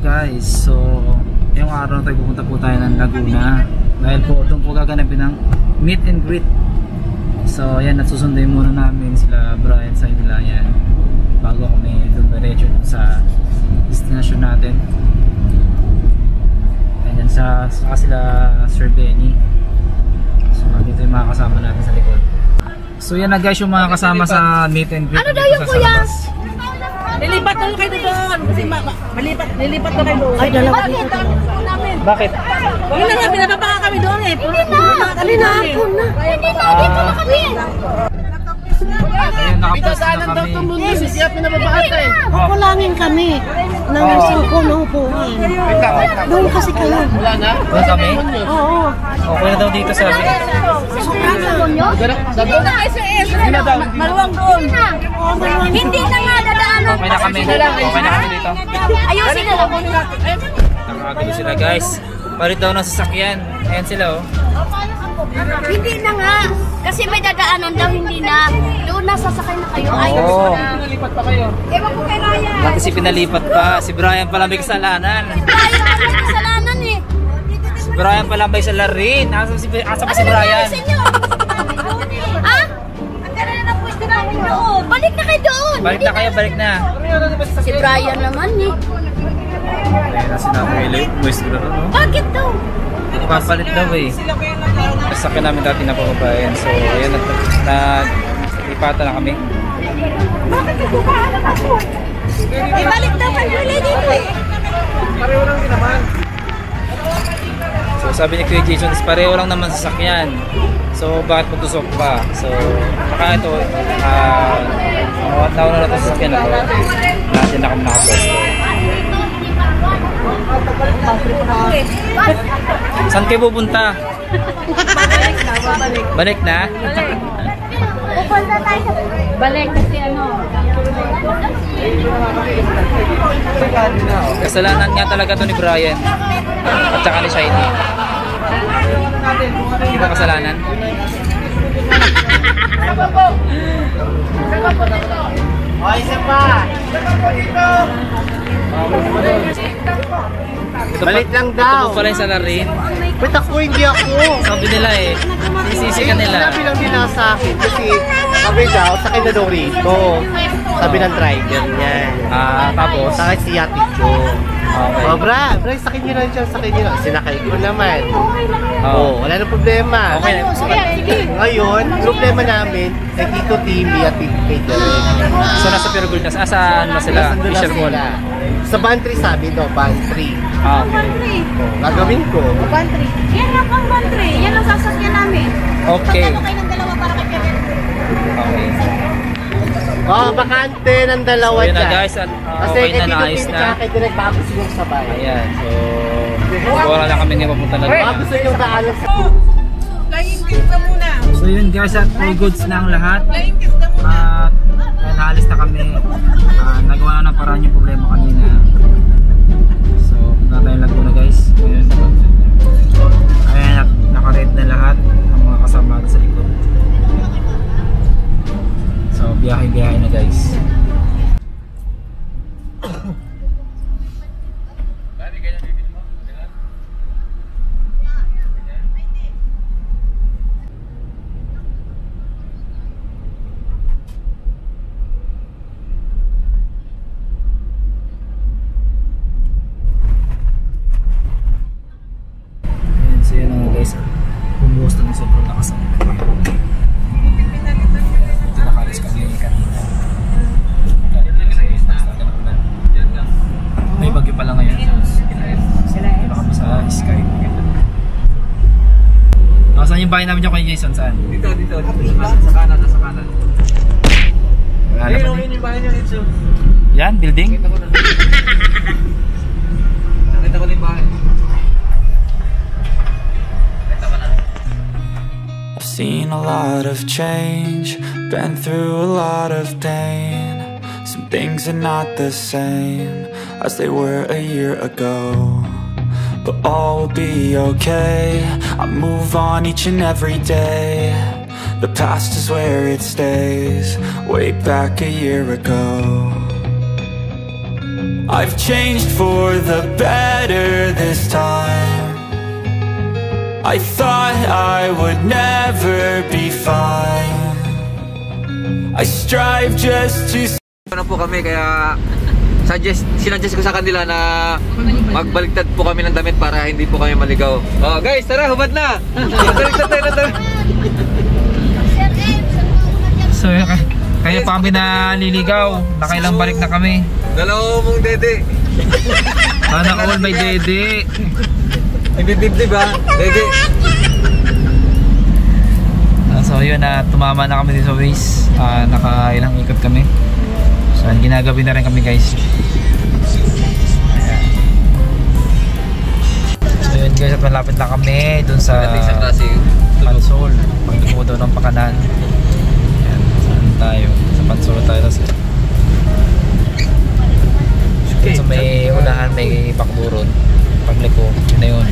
guys, so ngayong araw tayo pupunta po tayo ng Laguna dahil po doon po gaganapin ang meet and greet. So yan, nasusunduin muna namin sila Brian sa inila yan bago kami dumiretso sa destination natin. Ayan, saka sila Sir Benny. So dito yung mga kasama natin sa likod. So yan na guys yung mga kasama sa meet and greet. Ano daw yung kuya? Nilipat na kayo doon kasi nilipat na kayo doon. Ay, dalawa dito. Bakit? Hindi na nga, pinapapaka kami doon eh. Hindi na, dito na kami. Dito saan ang daw itong mundo, siya pinapapaka eh. Kulangin kami ng suko na upuan. Doon kasi kayo. Wala na? Doon kami? Oo. Okay na daw dito sabi. Hindi na, maluwang doon. Hindi na nga dadaanan. Okay na kami dito. Ayusin na lang. Nakakabili sila guys. Palit daw ng sasakyan. Ayan sila oh. Hindi na nga. Kasi may dadaanan daw hindi na. Doon na sasakay na kayo. Ayos na. Pinalipat pa kayo. Ewan ko kay Ryan. Bakit si pinalipat pa? Si Brian pala may kasalanan. Si Brian pala may kasalanan eh. Si Brian pala may salarin. Asa pa si Brian? Oo, balik na kayo doon. Balik na kayo, balik na. Si Brian naman eh. Kaya na sinabi ko eh. Bakit daw? Papalit daw eh. Sakin namin dati napapabayan. So, ayan, nagipata na kami. Bakit nagpapaanan ako? Ibalik daw kayo dito eh. Pareho lang din naman. So, sabi ni Kuya Jason, pareho lang naman sasakyan. So, bakit putusok pa? So, baka ito, nauna na ito sa sasakyan ako. Natin na kami nakaposto. Saan kayo pupunta? Balik na? Pupunta tayo sa balik kasi ano. Kasalanan nga talaga ito ni Brian. At saka ni Shiny. Hindi ba kasalanan? Balit lang daw. Ito pala yung salarin. Ba't ako? Hindi ako. Sabi nila eh. Sisisi ka nila. Sabi lang nila sa akin. Kasi sabi daw, sakay na daw rito. Sabi ng driver niya. Tapos? Sakay si Ate Jo. Okay. Oh, bra, sakit nyo lang siya, sakit nyo lang. Sinakay ko naman. Oo, wala na problema. Okay. Ngayon, problema namin, ay Tito TV at Tito. So, nasa Piragultas. Saan na sila? Fisher Mall. Sa Bantry sabi ito, Bantry. Okay. Gagawin ko. Bantry. Yan lang ang Bantry. Yan ang sasakyan namin. Okay. Pagkano kayo ng dalawa para kayo. Okay. Bakante ng dalawa dyan. Ayun na guys, okay na, naayos na. Kasi dito direct bago silang sabay. Ayan, so wala na kami ngayon papunta na doon. Bago silang kaalas. Flying kiss na muna. So yun guys, at all goods na ang lahat. Flying kiss na muna. At naalis na kami. Nagawa na ng paraan yung problema kanina. So, punta tayong Laguna guys. Ayun. Ayan, naka-red na lahat ang mga kasama sa likod. So, biyahe na guys. Ayan, so yun na nga guys. Bumuhos na ng sobrang lakas ang pagkakas. Bahay namin yung kay Jason saan? Dito. Sa kanan. Ayun yung bahay niya dito. Yan, building? Nakita ko na yung bahay. I've seen a lot of change, been through a lot of pain. Some things are not the same as they were a year ago. But all will be okay. I move on each and every day. The past is where it stays. Way back a year ago I've changed for the better this time. I thought I would never be fine. I strive just to... Ano po kami kaya sinuggest ko sa kanila na magbaliktad po kami ng damit para hindi po kami maligaw. Oh guys, tara, hubad na! Magbaliktad tayo ng damit! So kaya pa kami na niligaw, nakailang balik na kami. Dalawa mong dede. Naka-all by dede. Ibibibib ha, dede. So yun na, tumama na kami sa ways. Nakailang ikot kami. So ginagabi na rin kami guys. So yun guys, malapit na kami dun sa Pansol. Pagdumo daw ng pakanan. Tayo sa Pansolo tayo kasi okay. So may unahan, may pakburon pagliko na yun.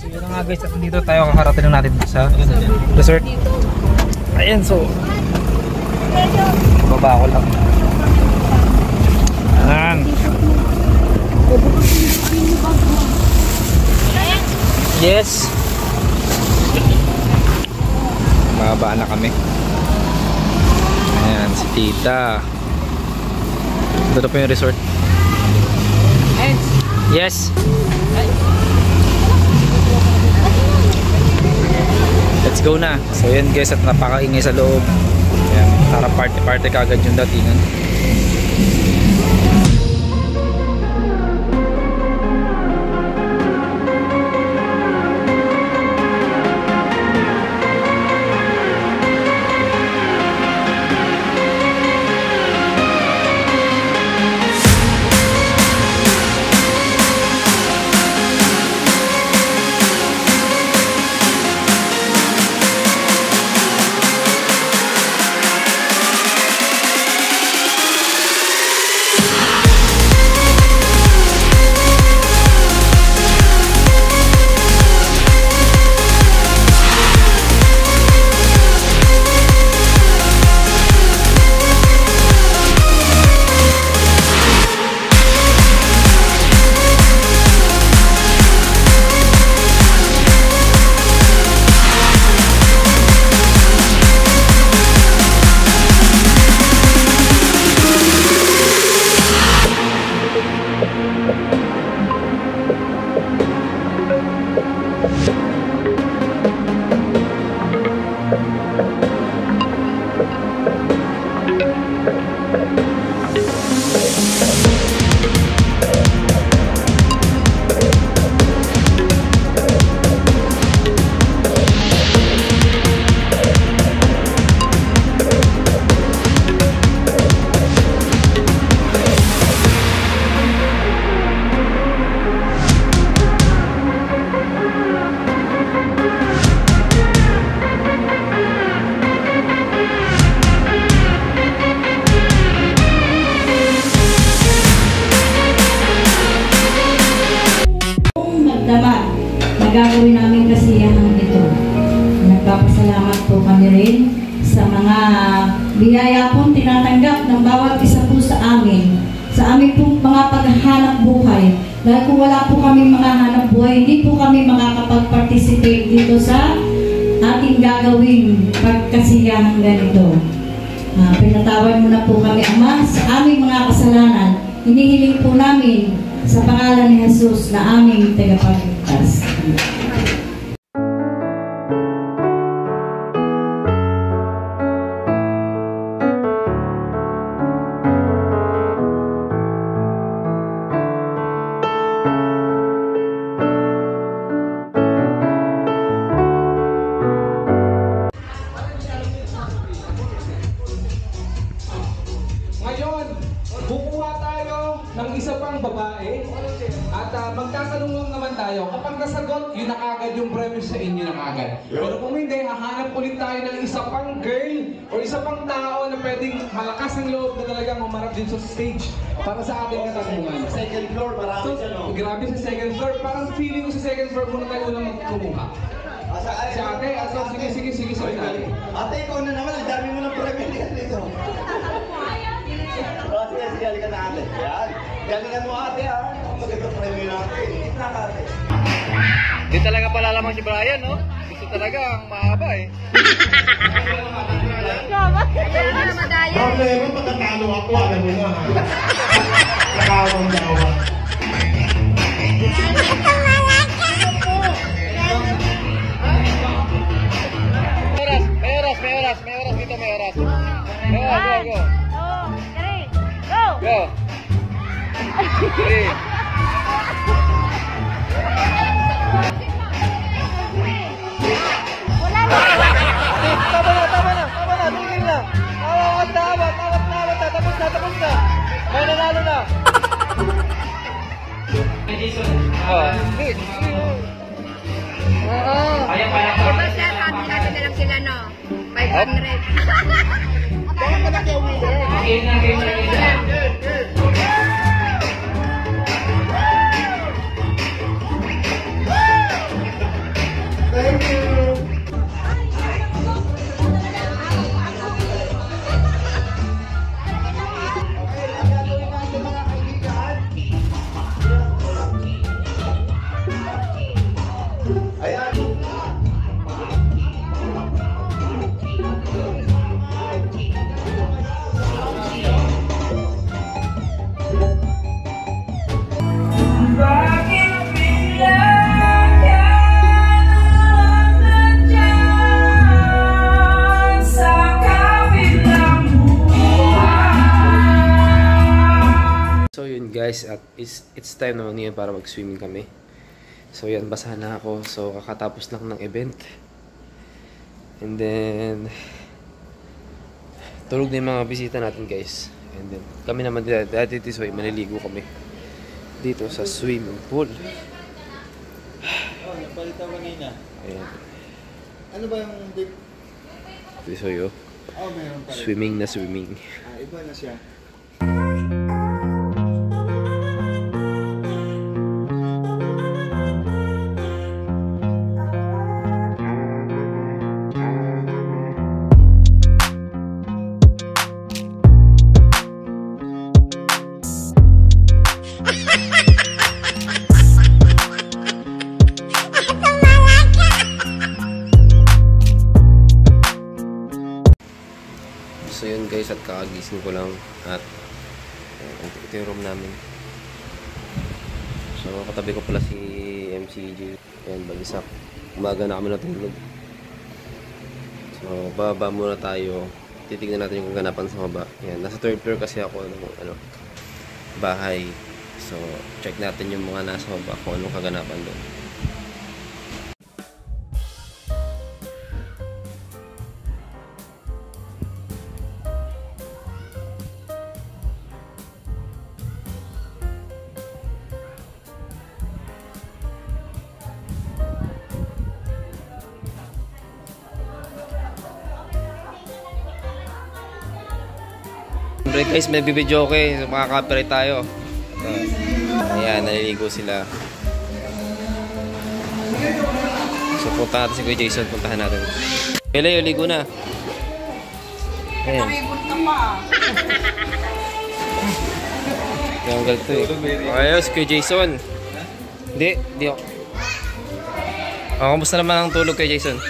So yun nga guys, at dito tayo kakarating lang natin sa resort. Ayan, so baba ako lang. Ayan, yes, babaan na kami. Ayan, si tita. Dito po yung resort. Yes. Let's go na. So yun guys, at napakaingay sa loob. Ayan, tara party-party kaagad yung datingan. Gagawin namin kasiyahan ito. Nagpapasalamat po kami rin sa mga biyaya pong tinatanggap ng bawat isa po sa amin pong mga paghahanap buhay. Dahil kung wala po kami mga hanap buhay, hindi po kami makakapag-participate dito sa ating gagawin pagkasiyahan ganito. Pinatawad mo na po kami, Ama, sa aming mga kasalanan. Hinihiling po namin sa pangalan ni Jesus na aming tagapagligtas. Para sa akin na tanungan. Second floor, marami siya, no? Grabe sa second floor. Parang feeling ko sa second floor muna tayo unang magkumuha. Saan? Si ate, ato, sige. Ate, ikaw na naman, ang dami mo ng premilya dito. O, sige, halikan na ate. Yan. Galingan mo ate, ha? Magandang premilya natin. Kita ka ate. Hindi talaga palalamang si Brian, no? Gusto talaga ang mahaba, eh. Problema, patatalo ako, alam mo na, ha? Nakawang-dawa. May oras. Go. 1, 2, 3, go! Go! 3. Tama na! Tingin na! Awat na! Tapos na! May nanalo na! Jason! Guys, at it's time naman yan para mag-swimming kami. So yan, basahan na ako. So kakatapos lang ng event. And then tulog na yung mga bisita natin, guys. And then kami naman dati this way, maniligo kami dito sa swimming pool. Napalitan mo nina. Ano ba yung dip? This way, oh. Swimming na. Iba na siya. So yun guys, at kakagising ko lang at ito yung room namin. So katabi ko pala si MCJ. Ayan, bagisak. Umaga na kami natulog. So baba muna tayo. Titignan natin yung kaganapan sa baba. Ayan, nasa 3rd floor kasi ako ng bahay. So check natin yung mga nasa baba kung anong kaganapan doon. Guys, may bibidyo ko eh. So, makaka-copyright tayo. Ayan, naliligo sila. So, punta natin si Kuya Jason. Puntahan natin. Pele, ligo na. Ayan. Ayan, galito eh. Ayos, Kuya Jason. Hindi ako. Oh, kamusta naman ang tulog, Kuya Jason?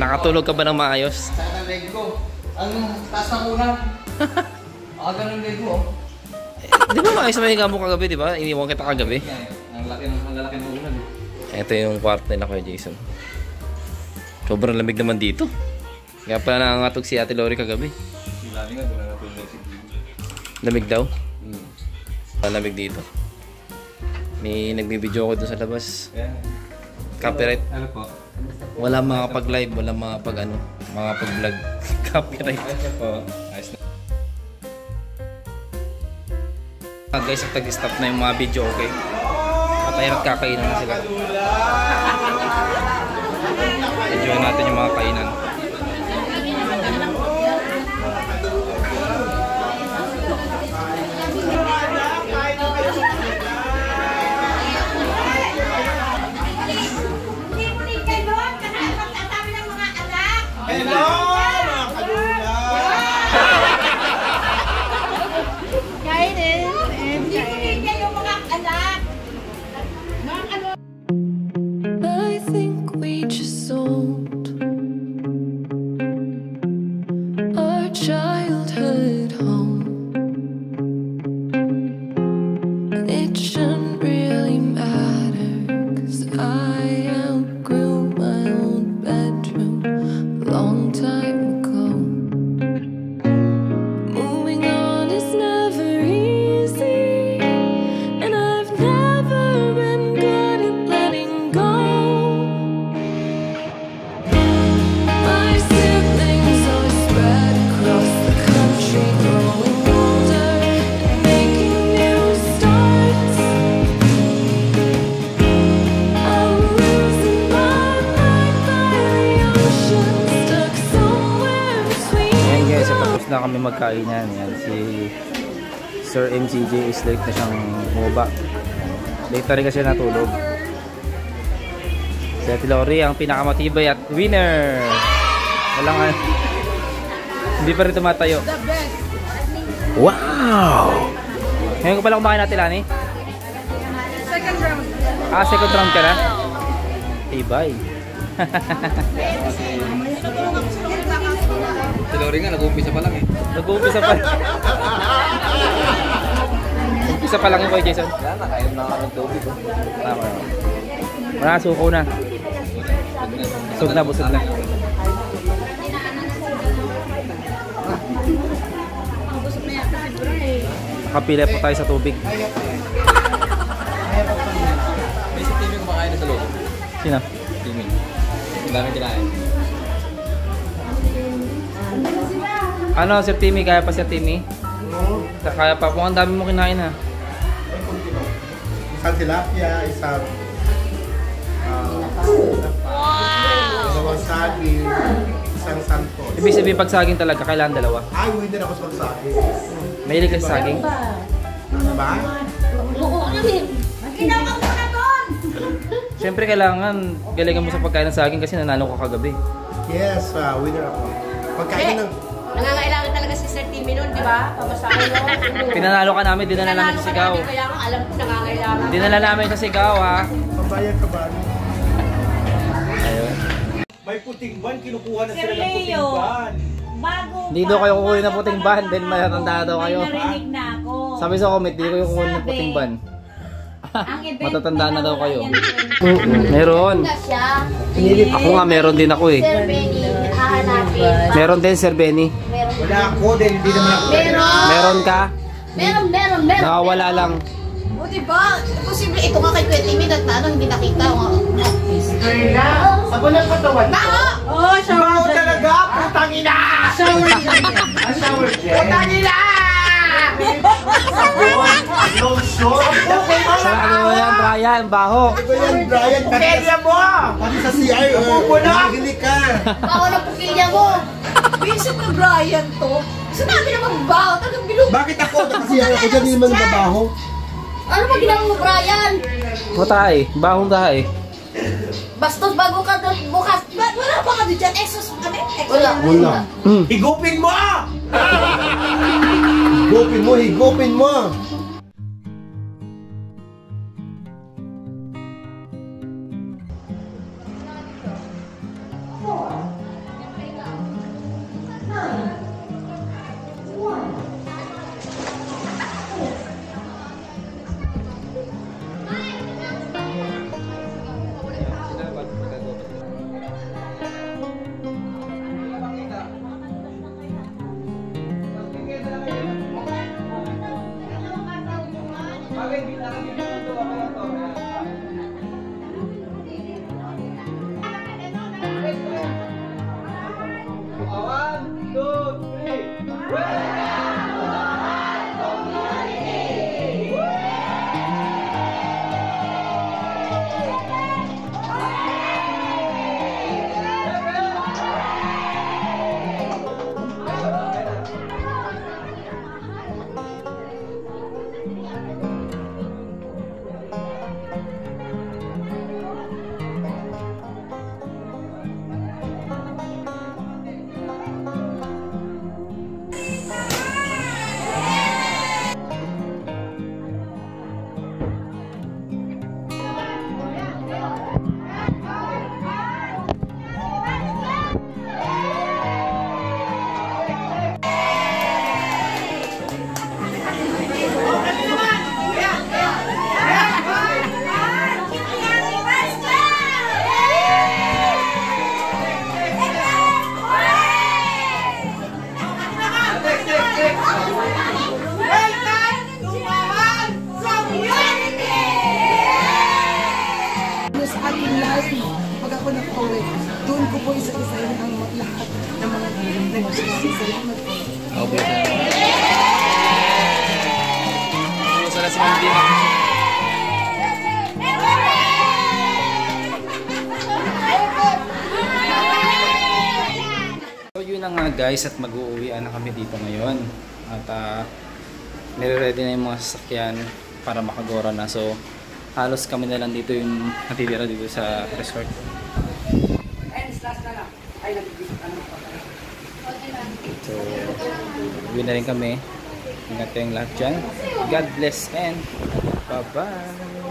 Nakatulog ka ba ng maayos? Sana ligo. Ang taas na muna. Baka ganun ligo, oh. Di ba maayos naman yung gambo kagabi, di ba? Iniwan kita kagabi. Ang lalaki ng ulan. Ito yung kwarto nila, Kuya Jason. Sobrang lamig naman dito. Kaya pala nangangatog si Ate Lorie kagabi. Lamig nga, doon natulog si Gigi. Lamig daw? Hmm. Lamig dito. May nagbibidyo ko doon sa labas. Yeah. Copyright. Ano po? Wala makapag-live, wala makapag-ano, makapag-vlog. Copyright. Guys, tag-stop na yung mga video, okay? Patay at kakainan na sila. Enjoy natin yung mga kainan. Ay, Na kami magkain yan. Yan si Sir MCJ is late na siyang huba. Late na rin kasi natulog. Si Ate Lorie ang pinakamatibay at winner. Walang hindi pa rin tumatayo. Wow! Ngayon ko pala kumakain natin, Lani? Second round. Ah, second round ka na? Tibay. Si Lorie nga, nag-uumpisa pa lang eh. Nag-uumpisa pa lang. Umpisa pa lang yung kay Jason. Wala na, kaya nakakarang tubig. Tama na. Wala na, suko na. Busog na, busog na. Nakapila po tayo sa tubig. May si Timmy kumakain na sa loob. Sino? Timmy. Ang dami kinain. Ano, Sir Timmy? Kaya pa, Sir Timmy? Oo. Kaya pa po. Ang dami mo kinain, ha? Isang tilapia, isang... wow! Isang saging, isang santol. Ibig sabihin, pag saging talaga, kailangan dalawa? Ay, hindi na ako sa saging. Mahilig ka sa saging? Ano ba? Oo, amin! Kinapang ko na doon! Siyempre, kailangan galingan mo sa pagkain ng saging kasi nanalo ka kagabi. Yes, winner ako. Pagkain ng... Nangangailangan talaga si Sir Timmy nun, di ba? Pamasahin yun. Pinanalo ka namin, dinala namin sa sigaw. Pinanalo ka namin, kaya alam ko nangangailangan. Dinala namin sa sigaw, ha? Pabayag ka ba? Ayun. May puting ban, kinukuha na sila ng puting ban. Hindi daw kayo kukunin ng puting ban, then matatanda daw kayo. May narinig na ako. Sabi sa comment, hindi kayo kukunin ng puting ban. Matatanda na daw kayo. Meron. Ako nga, meron din ako eh. Meron din, Sir Benny. Wala ako din, hindi naman ako. Meron ka? Meron. Nakawala lang. O diba? Posible ito nga kay Kuya at naano, hindi nakita ko. Sorry na. Ako lang patawan ko. Oo, shower gel. Talaga, putang ina! Shower gel. Shower gel. Putang ina! Ano yan, Brian? Baho. Ano yan, Brian? Pukilya mo! Pati sa CR. Magigili ka. Baho na pukilya mo. Vincent na Brian to. Sinabi na magbaho. Talagang bilog. Bakit ako? Kasi ako dyan hindi man mabaho. Ano ba ginagawa mo, Brian? Putay. Bahong dahay. Bastos bago ka bukas. Wala pa ka dyan. Exos mo kami. Wala. Higupin mo! Higupin mo! po isa-isahin ang lahat ng mga galing. Salamat po. Okay. Sana si Ma'am Dina. So yun na nga guys, at mag-uuwian na kami dito ngayon. At nire-ready na yung mga sasakyan para makagora na. So halos kami na lang dito yung natitira dito sa resort. So uwi na rin kami. Ingat kayong lahat dyan. God bless and bye bye.